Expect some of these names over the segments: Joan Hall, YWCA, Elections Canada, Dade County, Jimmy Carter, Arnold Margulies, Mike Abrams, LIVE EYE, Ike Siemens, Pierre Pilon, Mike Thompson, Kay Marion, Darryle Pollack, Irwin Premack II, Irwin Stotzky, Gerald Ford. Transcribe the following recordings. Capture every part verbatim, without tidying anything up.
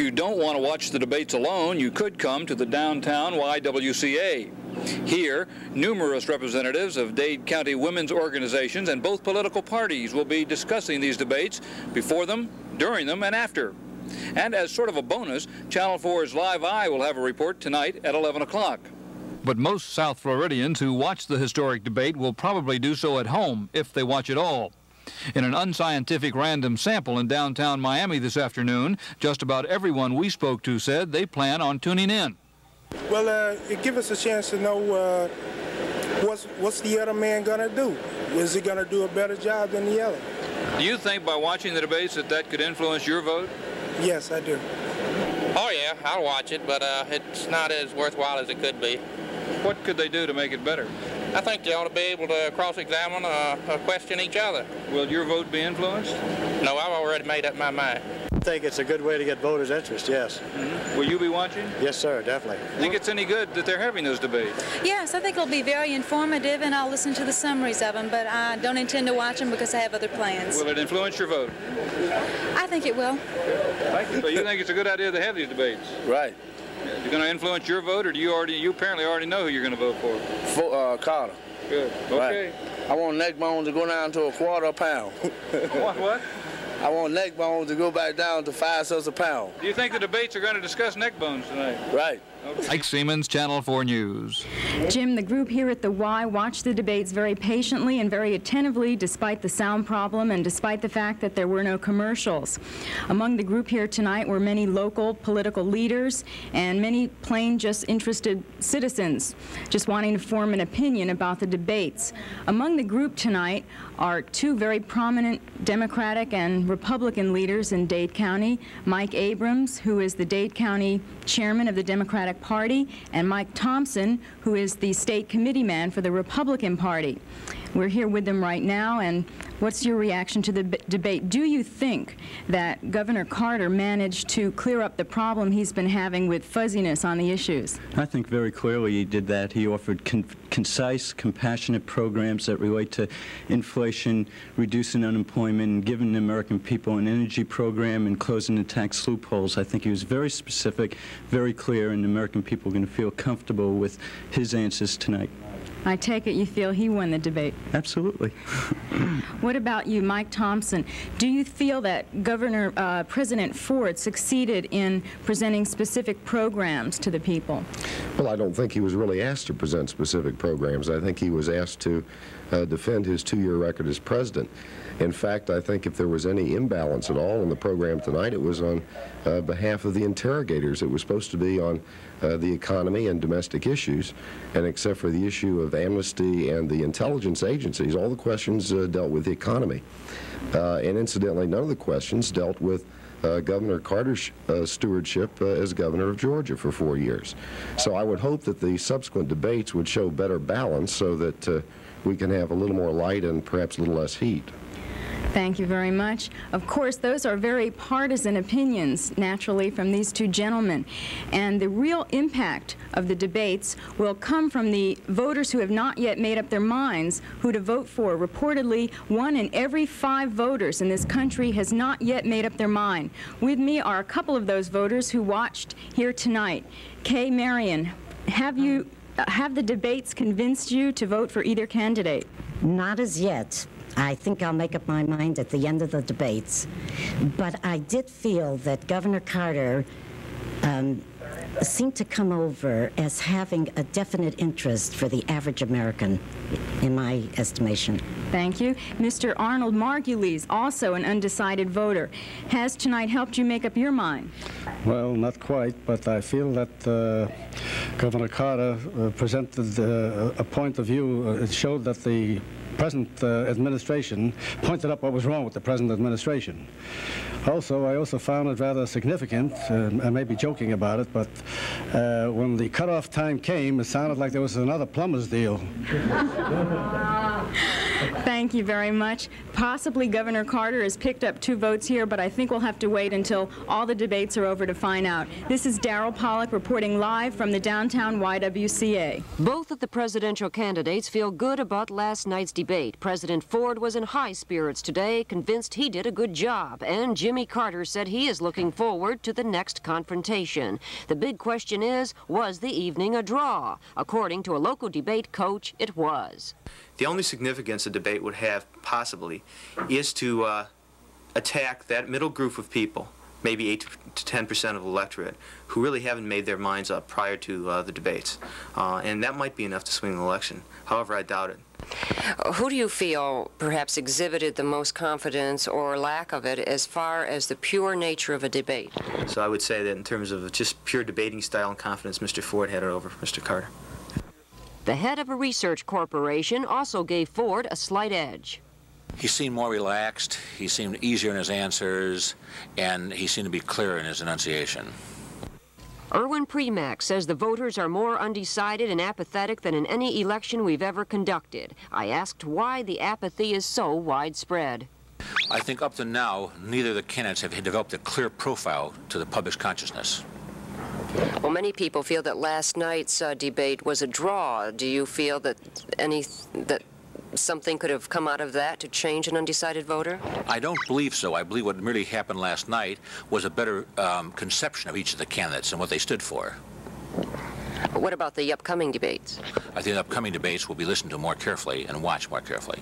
you don't want to watch the debates alone, you could come to the downtown Y W C A. Here, numerous representatives of Dade County women's organizations and both political parties will be discussing these debates before them, during them, and after. And as sort of a bonus, Channel four's Live Eye will have a report tonight at eleven o'clock. But most South Floridians who watch the historic debate will probably do so at home, if they watch it all. In an unscientific random sample in downtown Miami this afternoon, just about everyone we spoke to said they plan on tuning in. Well, uh, it gives us a chance to know uh, what's, what's the other man going to do. Is he going to do a better job than the other? Do you think by watching the debates that that could influence your vote? Yes, I do. Oh, yeah, I'll watch it, but uh, it's not as worthwhile as it could be. What could they do to make it better? I think they ought to be able to cross-examine or, or question each other. Will your vote be influenced? No, I've already made up my mind. I think it's a good way to get voters' interest, yes. Mm-hmm. Will you be watching? Yes, sir, definitely. Do you think it's any good that they're having those debates? Yes, I think it'll be very informative, and I'll listen to the summaries of them, but I don't intend to watch them because I have other plans. Will it influence your vote? I think it will. Thank you. So you think it's a good idea to have these debates? Right. You're going to influence your vote, or do you already? You apparently already know who you're going to vote for. For uh, Carter. Good. Okay. Right. I want neck bones to go down to a quarter a pound. What? What? I want neck bones to go back down to five cents a pound. Do you think the debates are going to discuss neck bones tonight? Right. Okay. Ike Siemens, Channel four News. Jim, the group here at the Y watched the debates very patiently and very attentively despite the sound problem and despite the fact that there were no commercials. Among the group here tonight were many local political leaders and many plain just interested citizens just wanting to form an opinion about the debates. Among the group tonight are two very prominent Democratic and Republican leaders in Dade County, Mike Abrams, who is the Dade County chairman of the Democratic Party, and Mike Thompson, who is the state committeeman for the Republican Party. We're here with them right now, and what's your reaction to the debate? Do you think that Governor Carter managed to clear up the problem he's been having with fuzziness on the issues? I think very clearly he did that. He offered con concise, compassionate programs that relate to inflation, reducing unemployment, and giving the American people an energy program and closing the tax loopholes. I think he was very specific, very clear, and the American people are going to feel comfortable with his answers tonight. I take it you feel he won the debate. Absolutely. What about you, Mike Thompson? Do you feel that Governor uh, President Ford succeeded in presenting specific programs to the people? Well, I don't think he was really asked to present specific programs. I think he was asked to uh, defend his two-year record as president. In fact, I think if there was any imbalance at all in the program tonight, it was on uh, behalf of the interrogators. It was supposed to be on uh, the economy and domestic issues, and except for the issue of amnesty and the intelligence agencies, all the questions uh, dealt with the economy. Uh, and incidentally, none of the questions dealt with uh, Governor Carter's uh, stewardship uh, as governor of Georgia for four years. So I would hope that the subsequent debates would show better balance so that uh, we can have a little more light and perhaps a little less heat. Thank you very much. Of course, those are very partisan opinions, naturally, from these two gentlemen. And the real impact of the debates will come from the voters who have not yet made up their minds who to vote for. Reportedly, one in every five voters in this country has not yet made up their mind. With me are a couple of those voters who watched here tonight. Kay Marion, have you, have the debates convinced you to vote for either candidate? Not as yet. I think I'll make up my mind at the end of the debates. But I did feel that Governor Carter um, seemed to come over as having a definite interest for the average American, in my estimation. Thank you. Mister Arnold Margulies, also an undecided voter. Has tonight helped you make up your mind? Well, not quite, but I feel that uh, Governor Carter uh, presented uh, a point of view. Uh, it showed that the present uh, administration pointed up what was wrong with the present administration. Also, I also found it rather significant, uh, I may be joking about it, but uh, when the cutoff time came, it sounded like there was another plumber's deal. Thank you very much. Possibly Governor Carter has picked up two votes here, but I think we'll have to wait until all the debates are over to find out. This is Darryle Pollack reporting live from the downtown Y W C A. Both of the presidential candidates feel good about last night's debate. President Ford was in high spirits today, convinced he did a good job, and Jimmy Carter said he is looking forward to the next confrontation. The big question is, was the evening a draw? According to a local debate coach, it was. The only significance a debate would have, possibly, is to uh, attack that middle group of people, maybe eight to ten percent of the electorate, who really haven't made their minds up prior to uh, the debates. Uh, and that might be enough to swing the election. However, I doubt it. Who do you feel perhaps exhibited the most confidence or lack of it as far as the pure nature of a debate? So I would say that in terms of just pure debating style and confidence, Mister Ford had it over Mister Carter. The head of a research corporation also gave Ford a slight edge. He seemed more relaxed, he seemed easier in his answers, and he seemed to be clearer in his enunciation. Irwin Premack says the voters are more undecided and apathetic than in any election we've ever conducted. I asked why the apathy is so widespread. I think up to now, neither of the candidates have developed a clear profile to the public's consciousness. Well, many people feel that last night's uh, debate was a draw. Do you feel that any that something could have come out of that to change an undecided voter? I don't believe so. I believe what really happened last night was a better um, conception of each of the candidates and what they stood for. But what about the upcoming debates? I think the upcoming debates will be listened to more carefully and watched more carefully.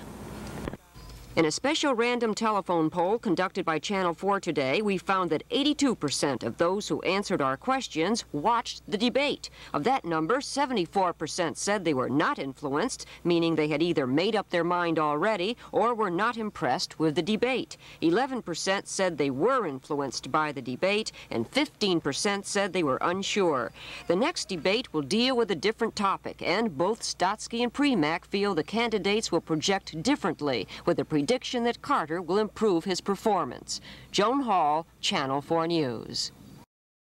In a special random telephone poll conducted by Channel four today, we found that eighty-two percent of those who answered our questions watched the debate. Of that number, seventy-four percent said they were not influenced, meaning they had either made up their mind already or were not impressed with the debate. eleven percent said they were influenced by the debate, and fifteen percent said they were unsure. The next debate will deal with a different topic, and both Stotzky and Premack feel the candidates will project differently, with a prediction that Carter will improve his performance. Joan Hall, Channel four News.